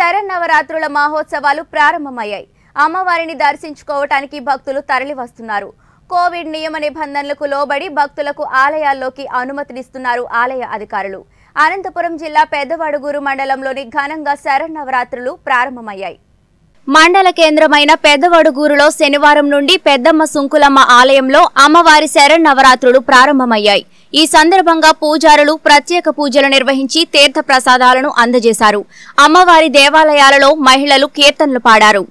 శరన్నవరాత్రుల మహోత్సవాలు ప్రారంభమయ్యాయి। అమ్మవారిని దర్శించుకోవడానికి భక్తులు తరలి వస్తున్నారు। కోవిడ్ నియమ నిబంధనలకు లోబడి భక్తులకు ఆలయాల్లోకి అనుమతినిస్తున్నారు ఆలయ అధికారులు। అనంతపురం జిల్లా పెద్దవడుగురు మండలంలోని ఘనంగా శరన్నవరాత్రులు ప్రారంభమయ్యాయి। మండల కేంద్రమైన పెద్దవడుగురులో శనివారం నుండి పెద్దమ్మ సుంకులమ్మ ఆలయంలో అమ్మవారి శరన్నవరాత్రులు ప్రారంభమయ్యాయి। ఈ సందర్భంగా పూజారులు ప్రత్యేక పూజలు నిర్వహించి తీర్థ ప్రసాదాలను అందజేశారు। అమ్మవారి దేవాలయాలలో మహిళలు కీర్తనలు పాడారు।